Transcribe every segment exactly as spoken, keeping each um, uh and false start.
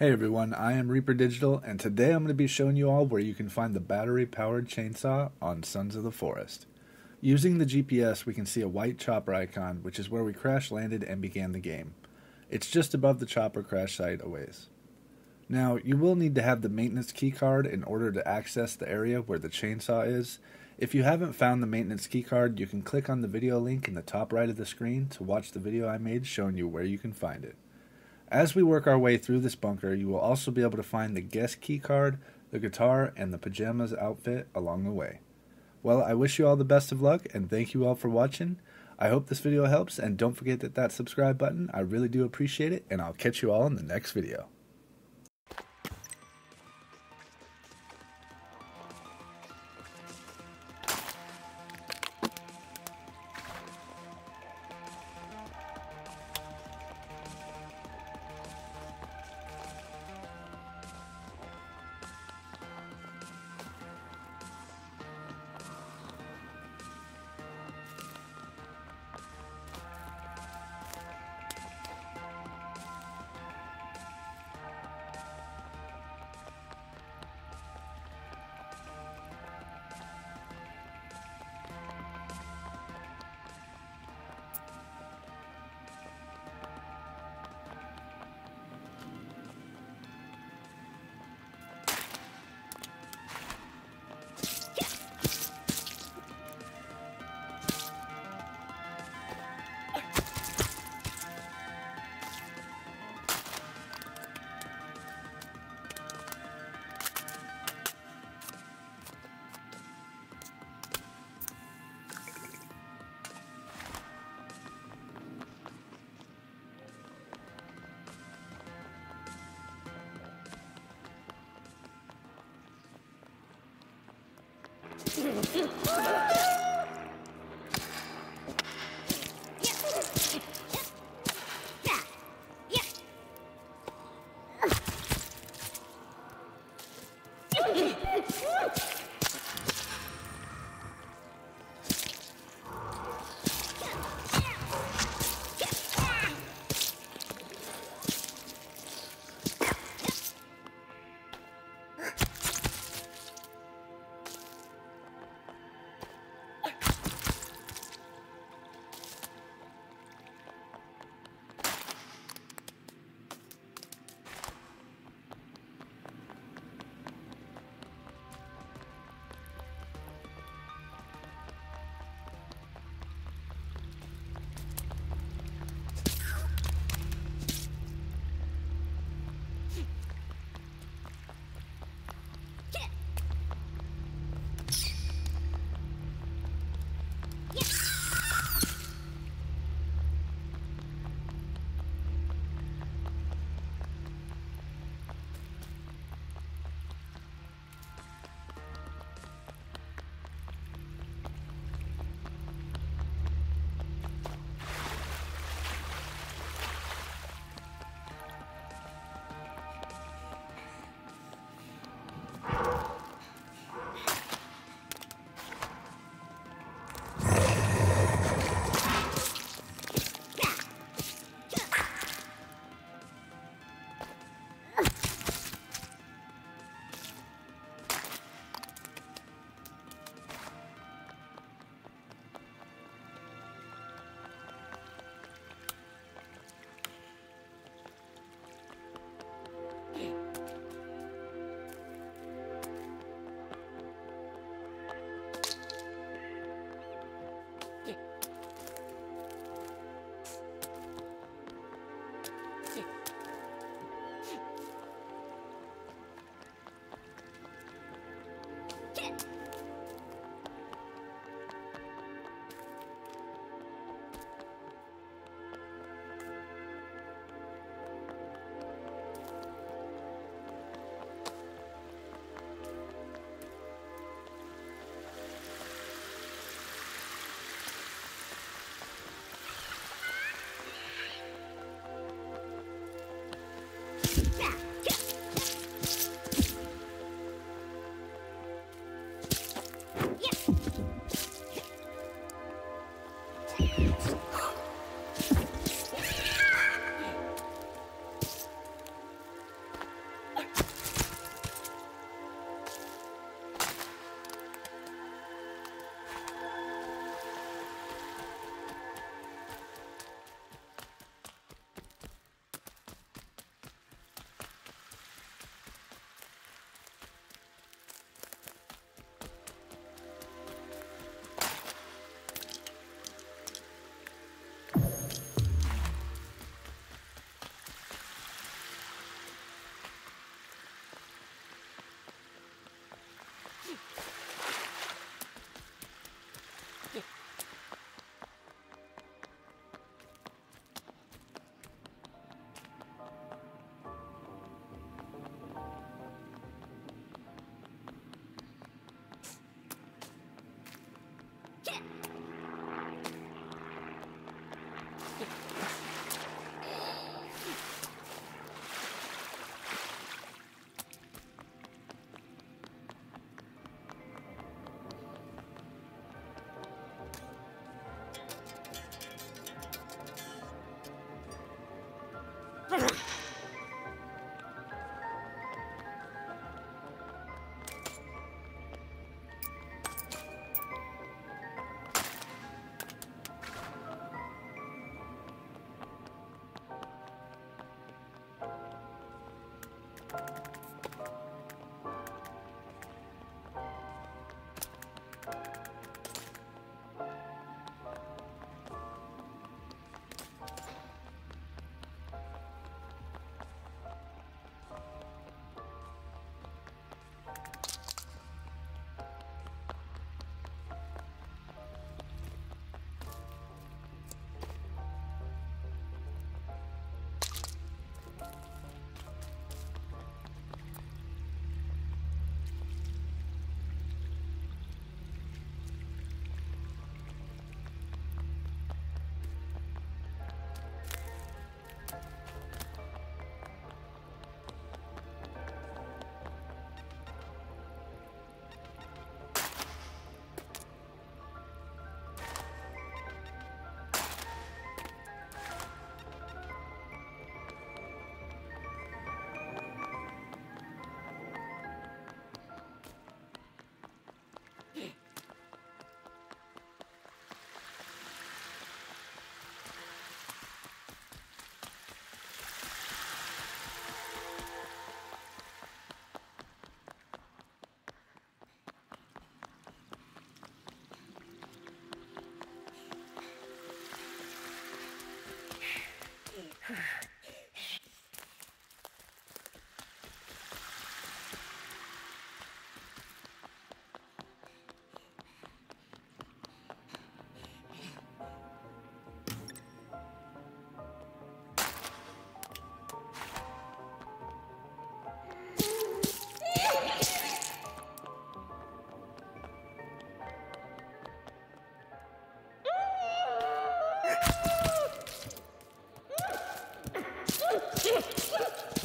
Hey everyone, I am Reaper Digital, and today I'm going to be showing you all where you can find the battery-powered chainsaw on Sons of the Forest. Using the G P S, we can see a white chopper icon, which is where we crash-landed and began the game. It's just above the chopper crash site a ways. Now, you will need to have the maintenance keycard in order to access the area where the chainsaw is. If you haven't found the maintenance keycard, you can click on the video link in the top right of the screen to watch the video I made showing you where you can find it. As we work our way through this bunker, you will also be able to find the Guest Keycard, the Guitar, and the Pajamas outfit along the way. Well, I wish you all the best of luck, and thank you all for watching. I hope this video helps, and don't forget that that subscribe button. I really do appreciate it, and I'll catch you all in the next video.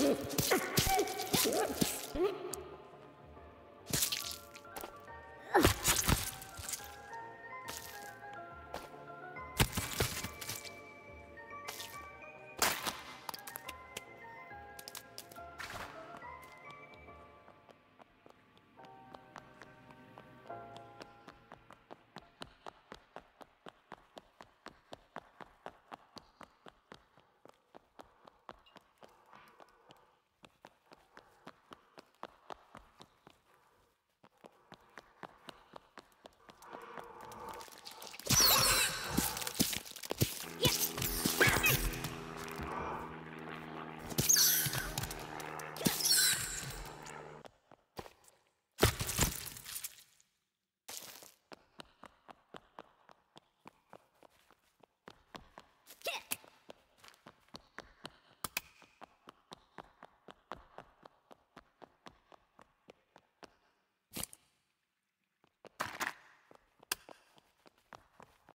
Ugh!